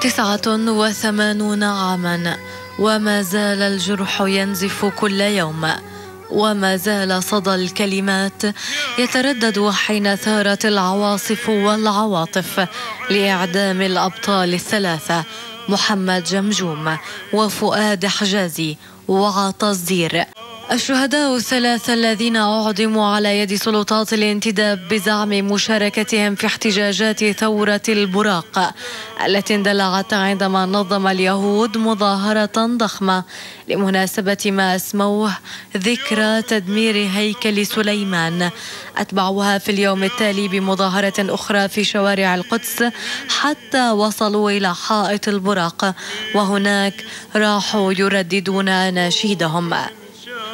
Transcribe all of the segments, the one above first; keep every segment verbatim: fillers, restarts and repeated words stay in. تسعة وثمانون عاما وما زال الجرح ينزف كل يوم، وما زال صدى الكلمات يتردد حين ثارت العواصف والعواطف لإعدام الأبطال الثلاثة محمد جمجوم وفؤاد حجازي وعطا الزير، الشهداء الثلاثة الذين أعدموا على يد سلطات الانتداب بزعم مشاركتهم في احتجاجات ثورة البراق التي اندلعت عندما نظم اليهود مظاهرة ضخمة لمناسبة ما اسموه ذكرى تدمير هيكل سليمان، أتبعوها في اليوم التالي بمظاهرة أخرى في شوارع القدس حتى وصلوا إلى حائط البراق، وهناك راحوا يرددون أناشيدهم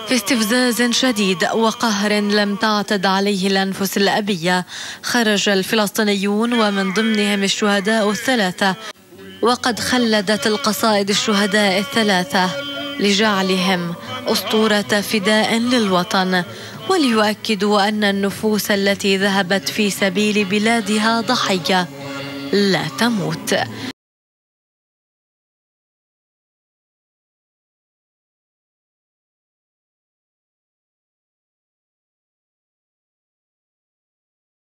في استفزاز شديد وقهر لم تعتد عليه الأنفس الأبية. خرج الفلسطينيون ومن ضمنهم الشهداء الثلاثة، وقد خلدت القصائد الشهداء الثلاثة لجعلهم أسطورة فداء للوطن، وليؤكدوا أن النفوس التي ذهبت في سبيل بلادها ضحية لا تموت.